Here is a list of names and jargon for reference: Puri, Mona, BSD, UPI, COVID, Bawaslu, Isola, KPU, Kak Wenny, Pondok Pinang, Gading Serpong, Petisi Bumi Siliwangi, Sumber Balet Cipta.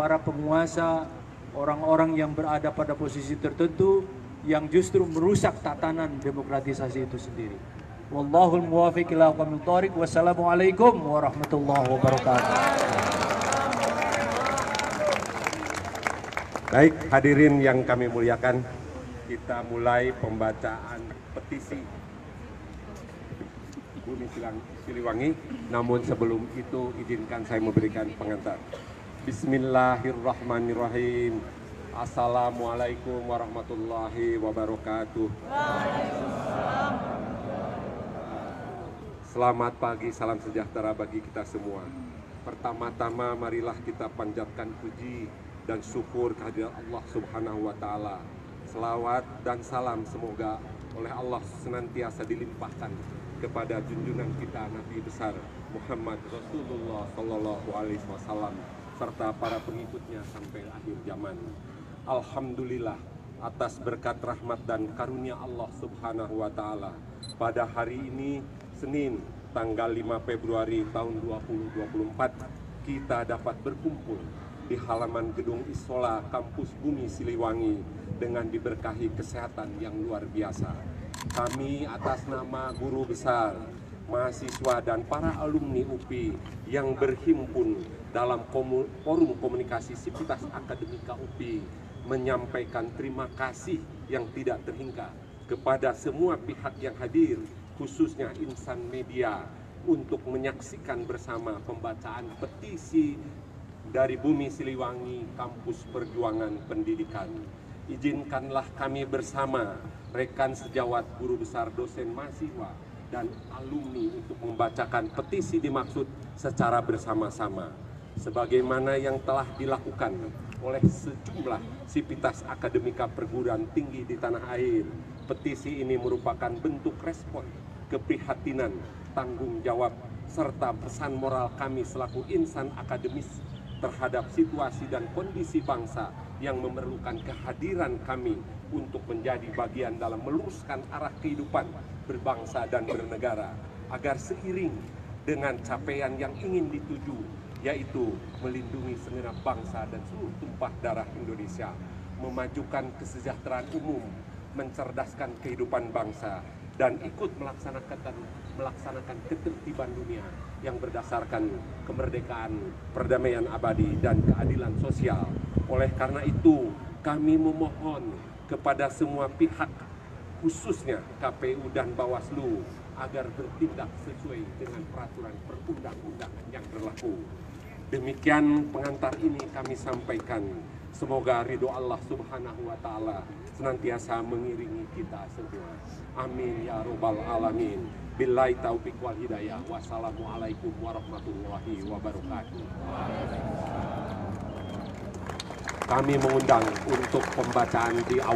para penguasa, orang-orang yang berada pada posisi tertentu yang justru merusak tatanan demokratisasi itu sendiri. Wallahul muwaffiq ila aqwamit thoriq. Wassalamualaikum warahmatullahi wabarakatuh. Baik, hadirin yang kami muliakan, kita mulai pembacaan petisi Bumi Siliwangi. Namun sebelum itu izinkan saya memberikan pengantar. Bismillahirrahmanirrahim. Assalamualaikum warahmatullahi wabarakatuh. Selamat pagi, salam sejahtera bagi kita semua. Pertama-tama marilah kita panjatkan puji dan syukur kehadirat Allah Subhanahu wa taala. Selawat dan salam semoga oleh Allah senantiasa dilimpahkan kepada junjungan kita Nabi besar Muhammad Rasulullah Shallallahu alaihi wasallam serta para pengikutnya sampai akhir zaman. Alhamdulillah atas berkat rahmat dan karunia Allah Subhanahu wa taala. Pada hari ini Senin, tanggal 5 Februari tahun 2024, kita dapat berkumpul di halaman gedung Isola, Kampus Bumi Siliwangi dengan diberkahi kesehatan yang luar biasa. Kami atas nama guru besar, mahasiswa dan para alumni UPI yang berhimpun dalam forum komunikasi sivitas akademika UPI menyampaikan terima kasih yang tidak terhingga kepada semua pihak yang hadir, khususnya insan media, untuk menyaksikan bersama pembacaan petisi dari Bumi Siliwangi Kampus Perjuangan Pendidikan. Izinkanlah kami bersama rekan sejawat guru besar dosen mahasiswa dan alumni untuk membacakan petisi dimaksud secara bersama-sama, sebagaimana yang telah dilakukan oleh sejumlah sivitas akademika perguruan tinggi di tanah air. Petisi ini merupakan bentuk respon keprihatinan, tanggung jawab, serta pesan moral kami selaku insan akademis terhadap situasi dan kondisi bangsa yang memerlukan kehadiran kami untuk menjadi bagian dalam meluruskan arah kehidupan berbangsa dan bernegara agar seiring dengan capaian yang ingin dituju, yaitu melindungi segenap bangsa dan seluruh tumpah darah Indonesia, memajukan kesejahteraan umum, mencerdaskan kehidupan bangsa, dan ikut melaksanakan ketertiban dunia yang berdasarkan kemerdekaan, perdamaian abadi, dan keadilan sosial. Oleh karena itu, kami memohon kepada semua pihak, khususnya KPU dan Bawaslu, agar bertindak sesuai dengan peraturan perundang-undangan yang berlaku. Demikian pengantar ini kami sampaikan. Semoga ridho Allah Subhanahu wa taala senantiasa mengiringi kita semua. Amin ya robbal alamin. Billahi taufik wal hidayah. Wassalamualaikum warahmatullahi wabarakatuh. Kami mengundang untuk pembacaan di awal.